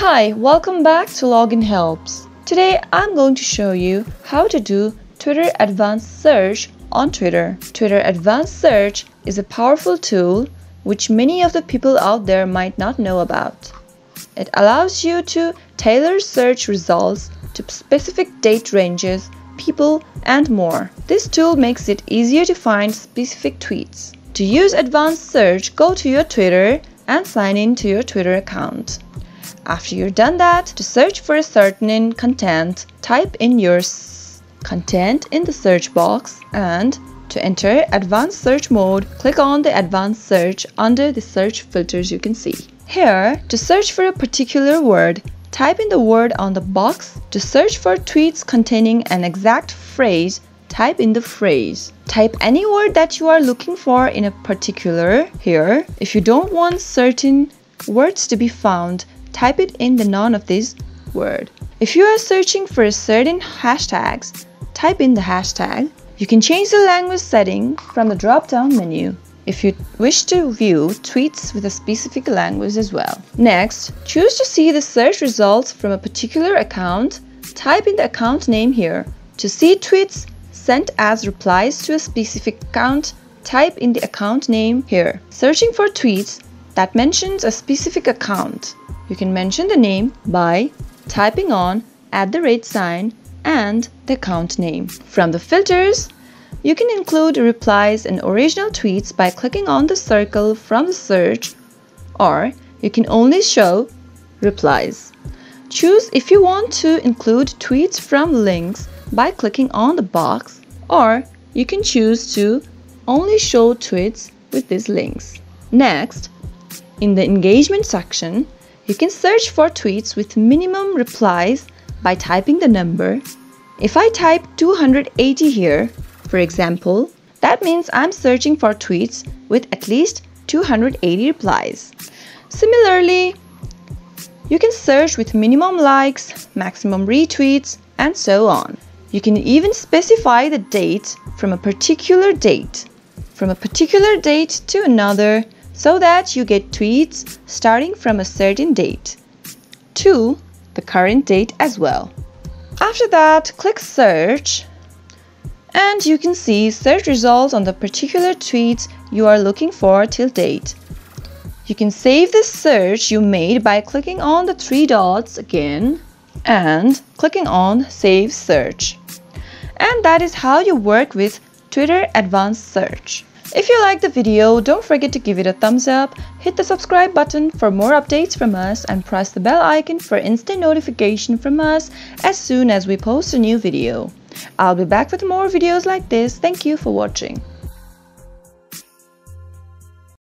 Hi, welcome back to Login Helps. Today I'm going to show you how to do Twitter Advanced Search on Twitter. Twitter Advanced Search is a powerful tool which many of the people out there might not know about. It allows you to tailor search results to specific date ranges, people, and more. This tool makes it easier to find specific tweets. To use Advanced Search, go to your Twitter and sign in to your Twitter account. After you've done that, to search for a certain content, type in your content in the search box, and to enter advanced search mode, click on the advanced search under the search filters you can see. Here, to search for a particular word, type in the word on the box. To search for tweets containing an exact phrase, type in the phrase. Type any word that you are looking for in a particular here. If you don't want certain words to be found, type it in the none of this word. If you are searching for a certain hashtags, type in the hashtag. You can change the language setting from the drop-down menu if you wish to view tweets with a specific language as well. Next, choose to see the search results from a particular account. Type in the account name here. To see tweets sent as replies to a specific account, type in the account name here. Searching for tweets that mentions a specific account, you can mention the name by typing on @ and the account name. From the filters, you can include replies and original tweets by clicking on the circle from the search, or you can only show replies. Choose if you want to include tweets from links by clicking on the box, or you can choose to only show tweets with these links. Next, in the engagement section, you can search for tweets with minimum replies by typing the number. If I type 280 here, for example, that means I'm searching for tweets with at least 280 replies. Similarly, you can search with minimum likes, maximum retweets, and so on. You can even specify the date from a particular date to another, so that you get tweets starting from a certain date to the current date as well. After that, click search, and you can see search results on the particular tweets you are looking for till date. You can save the search you made by clicking on the 3 dots again and clicking on save search. And that is how you work with Twitter Advanced Search. If you like the video, don't forget to give it a thumbs up, hit the subscribe button for more updates from us, and press the bell icon for instant notification from us as soon as we post a new video. I'll be back with more videos like this. Thank you for watching.